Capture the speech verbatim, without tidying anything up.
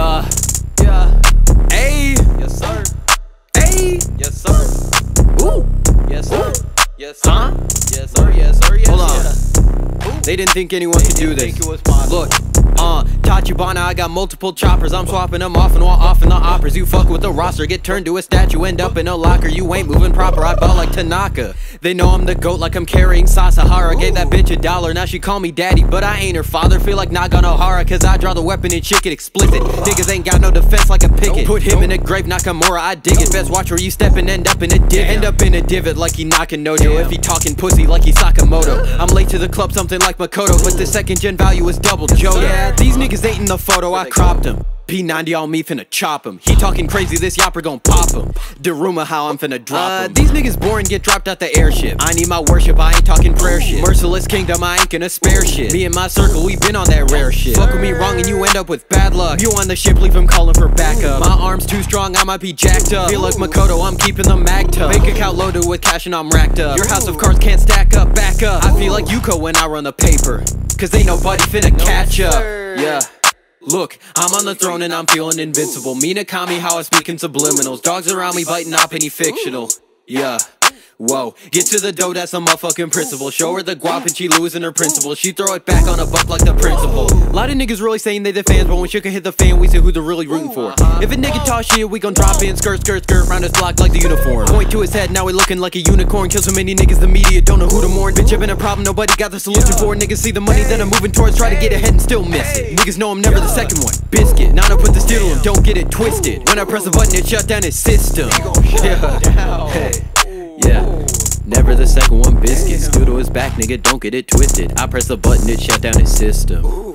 Yeah, yeah. Hey, yes sir. Hey, yes sir. Ooh, yes sir. Yes sir. Huh? Yes sir. Yes sir. Yes, hold on. Yeah. They didn't think anyone they could do this. Think it was possible. Look. Uh, Tachibana, I got multiple choppers. I'm swapping them off and while off in the operas. You fuck with the roster, get turned to a statue, end up in a locker. You ain't moving proper, I ball like Tanaka. They know I'm the goat like I'm carrying Sasahara. Gave that bitch a dollar, now she call me daddy, but I ain't her father. Feel like Nagano Hara, cause I draw the weapon and shit get explicit. Niggas ain't got no defense like a picket. Put him in a grave, Nakamura, I dig it. Best watch where you step and end up in a divot. End up in a divot like he Nakano Jo. If he talking pussy like he Sakamoto. I'm late to the club, something like Makoto, but the second gen value is double Joe. Yeah, these niggas ain't in the photo, I cropped him. P ninety on me finna chop him. He talking crazy, this yapper gon' pop him. The rumor how I'm finna drop him. Uh, these niggas boring, get dropped out the airship. I need my worship, I ain't talking prayer shit. Merciless kingdom, I ain't gonna spare shit. Me and my circle, we been on that rare shit. Fuck with me wrong and you end up with bad luck. You on the ship, leave him calling for backup. My arm's too strong, I might be jacked up. Feel like Makoto, I'm keeping the mag tub. Bank account loaded with cash and I'm racked up. Your house of cards can't stack up, back up. I feel like Yuko when I run the paper, cause ain't nobody finna catch up. Yeah. Look, I'm on the throne and I'm feeling invincible. Minakami, how I speak in subliminals. Dogs around me biting up any fictional. Yeah. Whoa, get to the dough, that's a motherfucking principle. Show her the guap and she losing her principle. She throw it back on a buck like the principal. A lot of niggas really saying they the fans, but when shit can hit the fan, we see who they're really rooting for. If a nigga talk shit, we gon' drop in. Skirt, skirt, skirt, round his block like the uniform. Point to his head, now he looking like a unicorn. Kill so many niggas, the media don't know who to mourn. Bitch, I've been a problem, nobody got the solution for. Niggas see the money that I'm moving towards, try to get ahead and still miss it. Niggas know I'm never the second one. Biscuit, now I put the steel on, don't get it twisted. When I press a button, it shut down his system. Yeah. Hey. Yeah, never the second one. Biscuits, doodle his back, nigga, don't get it twisted. I press the button, it shut down his system.